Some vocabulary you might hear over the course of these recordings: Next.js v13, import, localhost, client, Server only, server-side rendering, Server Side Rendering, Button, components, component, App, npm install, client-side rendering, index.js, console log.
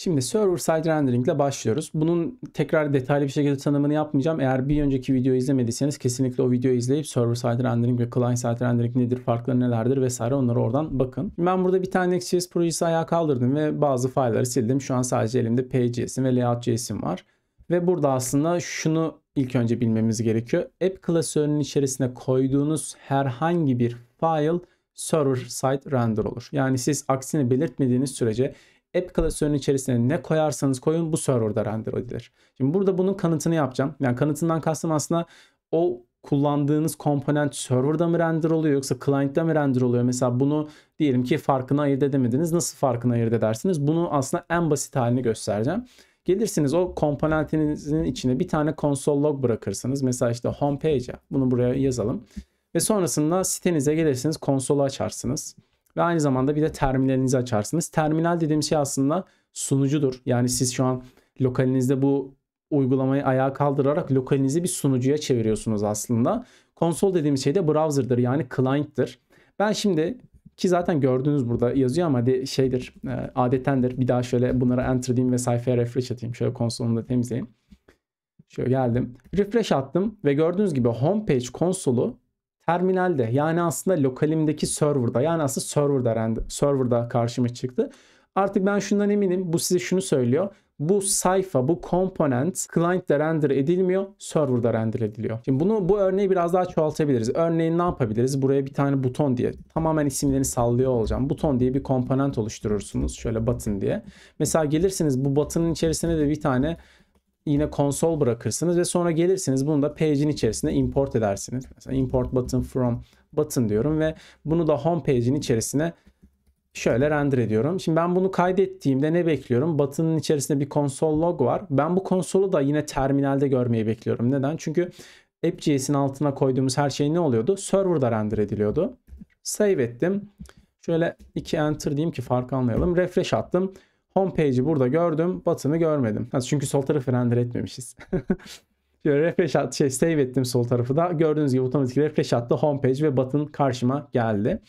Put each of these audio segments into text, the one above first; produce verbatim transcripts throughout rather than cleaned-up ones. Şimdi server-side rendering ile başlıyoruz. Bunun tekrar detaylı bir şekilde tanımını yapmayacağım. Eğer bir önceki videoyu izlemediyseniz kesinlikle o videoyu izleyip server-side rendering ve client-side rendering nedir, farkları nelerdir vesaire onlara oradan bakın. Ben burada bir tane Next.js projesi ayağa kaldırdım ve bazı failleri sildim. Şu an sadece elimde page.js'im ve layout.js'im var. Ve burada aslında şunu ilk önce bilmemiz gerekiyor. App klasörünün içerisine koyduğunuz herhangi bir file server-side render olur. Yani siz aksini belirtmediğiniz sürece app klasörünün içerisine ne koyarsanız koyun bu server'da render edilir. Şimdi burada bunun kanıtını yapacağım. Yani kanıtından kastım aslında o kullandığınız komponent server'da mı render oluyor yoksa client'da mı render oluyor? Mesela bunu diyelim ki farkını ayırt edemediniz. Nasıl farkını ayırt edersiniz? Bunu aslında en basit halini göstereceğim. Gelirsiniz o komponentinizin içine bir tane console log bırakırsınız. Mesela işte homepage'e. Bunu buraya yazalım. Ve sonrasında sitenize gelirsiniz. Konsolu açarsınız. Ve aynı zamanda bir de terminalinizi açarsınız. Terminal dediğim şey aslında sunucudur. Yani siz şu an lokalinizde bu uygulamayı ayağa kaldırarak lokalinizi bir sunucuya çeviriyorsunuz aslında. Konsol dediğim şey de browser'dır. Yani client'tır. Ben şimdi ki zaten gördüğünüz burada yazıyor ama de şeydir, adettendir. Bir daha şöyle bunlara enter diyeyim ve sayfaya refresh atayım. Şöyle konsolumu da temizleyeyim. Şöyle geldim. Refresh attım ve gördüğünüz gibi homepage konsolu terminalde, yani aslında lokalimdeki server'da, yani aslında server'da render, server'da karşıma çıktı. Artık ben şundan eminim, bu size şunu söylüyor. Bu sayfa, bu komponent client'de render edilmiyor, server'da render ediliyor. Şimdi bunu, bu örneği biraz daha çoğaltabiliriz. Örneğin ne yapabiliriz? Buraya bir tane buton diye, tamamen isimlerini sallıyor olacağım. Buton diye bir komponent oluşturursunuz. Şöyle button diye. Mesela gelirsiniz bu button'ın içerisine de bir tane yine konsol bırakırsınız ve sonra gelirsiniz bunu da page'in içerisine import edersiniz. Mesela import button from button diyorum ve bunu da home page'in içerisine şöyle render ediyorum. Şimdi ben bunu kaydettiğimde ne bekliyorum? Button'ın içerisinde bir console log var. Ben bu konsolu da yine terminalde görmeyi bekliyorum. Neden? Çünkü app.js'in altına koyduğumuz her şey ne oluyordu? Server'da render ediliyordu. Save ettim. Şöyle iki enter diyeyim ki fark anlayalım. Refresh attım. Homepage'i burada gördüm. Button'ı görmedim. Çünkü sol tarafı render etmemişiz. Şöyle refresh at, şey, save ettim sol tarafı da. Gördüğünüz gibi otomatik refresh attı. Homepage ve button karşıma geldi.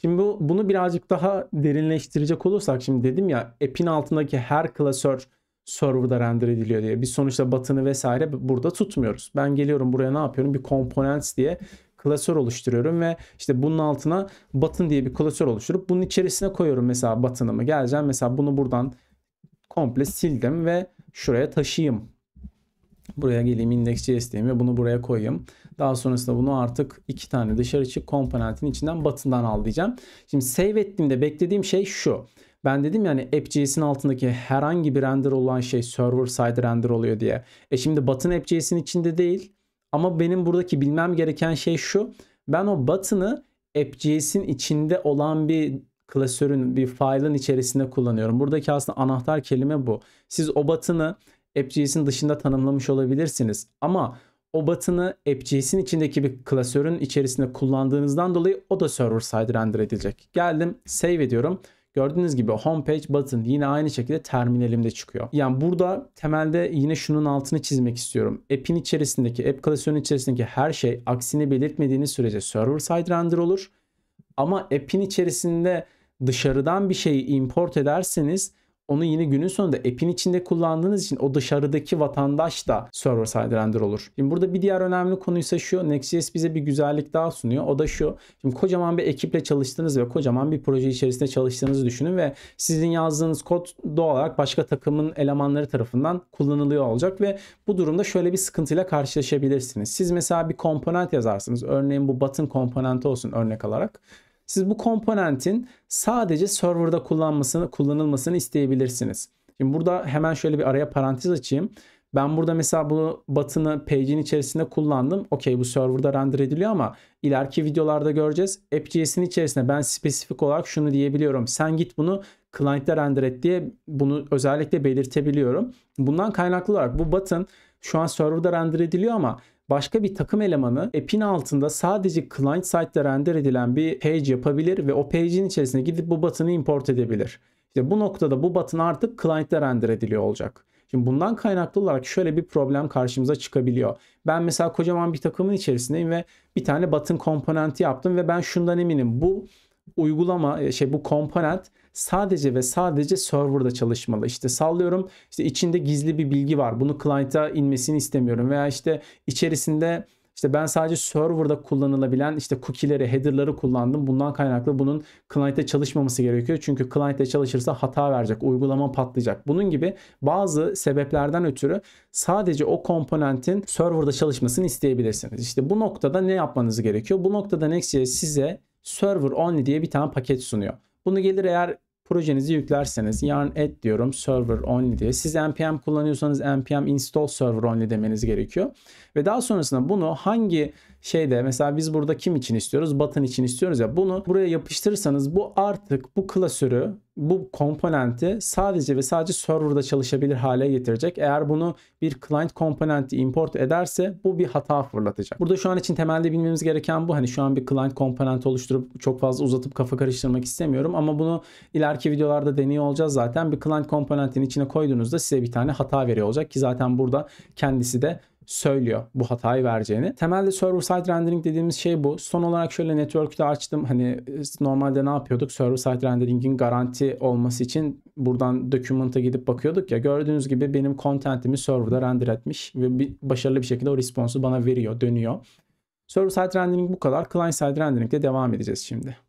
Şimdi bu, bunu birazcık daha derinleştirecek olursak, şimdi dedim ya app'in altındaki her klasör server'da render ediliyor diye. Biz sonuçta button'ı vesaire burada tutmuyoruz. Ben geliyorum buraya ne yapıyorum? Bir components diye klasör oluşturuyorum ve işte bunun altına button diye bir klasör oluşturup bunun içerisine koyuyorum mesela button'ımı. Geleceğim mesela bunu buradan komple sildim ve şuraya taşıyayım. Buraya geleyim, index.js diyeyim ve bunu buraya koyayım. Daha sonrasında bunu artık iki tane dışarı çık komponentin içinden button'dan al diyeceğim. Şimdi save ettiğimde beklediğim şey şu. Ben dedim yani app.js'in altındaki herhangi bir render olan şey server side render oluyor diye. E şimdi button app.js'in içinde değil. Ama benim buradaki bilmem gereken şey şu. Ben o button'ı app.js'in içinde olan bir klasörün, bir file'ın içerisinde kullanıyorum. Buradaki aslında anahtar kelime bu. Siz o button'ı app.js'in dışında tanımlamış olabilirsiniz. Ama o button'ı app.js'in içindeki bir klasörün içerisinde kullandığınızdan dolayı o da server side render edilecek. Geldim, save ediyorum. Gördüğünüz gibi homepage button yine aynı şekilde terminalimde çıkıyor. Yani burada temelde yine şunun altını çizmek istiyorum. App'in içerisindeki, app klasörünün içerisindeki her şey aksini belirtmediğiniz sürece server side render olur. Ama app'in içerisinde dışarıdan bir şeyi import ederseniz onu yine günün sonunda app'in içinde kullandığınız için o dışarıdaki vatandaş da server side render olur. Şimdi burada bir diğer önemli konuysa şu. Next.js bize bir güzellik daha sunuyor. O da şu. Şimdi kocaman bir ekiple çalıştığınız ve kocaman bir proje içerisinde çalıştığınızı düşünün ve sizin yazdığınız kod doğal olarak başka takımın elemanları tarafından kullanılıyor olacak ve bu durumda şöyle bir sıkıntıyla karşılaşabilirsiniz. Siz mesela bir komponent yazarsınız. Örneğin bu button komponenti olsun örnek alarak. Siz bu komponentin sadece server'da kullanmasını, kullanılmasını isteyebilirsiniz. Şimdi burada hemen şöyle bir araya parantez açayım. Ben burada mesela bu button'ı page'in içerisinde kullandım. Okey, bu server'da render ediliyor ama ileriki videolarda göreceğiz. App.js'in içerisinde ben spesifik olarak şunu diyebiliyorum. Sen git bunu client'te render et diye bunu özellikle belirtebiliyorum. Bundan kaynaklı olarak bu button şu an server'da render ediliyor ama başka bir takım elemanı app'in altında sadece client side'de render edilen bir page yapabilir ve o page'in içerisine gidip bu button'ı import edebilir. İşte bu noktada bu button artık client'de render ediliyor olacak. Şimdi bundan kaynaklı olarak şöyle bir problem karşımıza çıkabiliyor. Ben mesela kocaman bir takımın içerisindeyim ve bir tane button komponenti yaptım ve ben şundan eminim. Bu uygulama, şey bu komponent sadece ve sadece server'da çalışmalı. İşte sallıyorum, işte içinde gizli bir bilgi var. Bunu client'a inmesini istemiyorum veya işte içerisinde İşte ben sadece server'da kullanılabilen işte cookie'leri, header'ları kullandım. Bundan kaynaklı bunun client'te çalışmaması gerekiyor. Çünkü client'te çalışırsa hata verecek, uygulama patlayacak. Bunun gibi bazı sebeplerden ötürü sadece o komponentin server'da çalışmasını isteyebilirsiniz. İşte bu noktada ne yapmanız gerekiyor? Bu noktada Next.js size server only diye bir tane paket sunuyor. Bunu gelir eğer projenizi yüklerseniz yarn add diyorum server only diye. Siz npm kullanıyorsanız npm install server only demeniz gerekiyor. Ve daha sonrasında bunu hangi şeyde, mesela biz burada kim için istiyoruz? Button için istiyoruz ya, bunu buraya yapıştırırsanız bu artık bu klasörü, bu komponenti sadece ve sadece server'da çalışabilir hale getirecek. Eğer bunu bir client komponenti import ederse bu bir hata fırlatacak. Burada şu an için temelde bilmemiz gereken bu. Hani şu an bir client komponenti oluşturup çok fazla uzatıp kafa karıştırmak istemiyorum ama bunu ileriki videolarda deniyor olacağız zaten. Bir client komponentinin içine koyduğunuzda size bir tane hata veriyor olacak ki zaten burada kendisi de söylüyor bu hatayı vereceğini. Temelde server-side rendering dediğimiz şey bu. Son olarak şöyle network'ü de açtım. Hani normalde ne yapıyorduk? Server-side rendering'in garanti olması için buradan document'a gidip bakıyorduk ya. Gördüğünüz gibi benim content'imi server'da render etmiş ve bir, başarılı bir şekilde o response'u bana veriyor, dönüyor. Server-side rendering bu kadar. Client-side rendering'de devam edeceğiz şimdi.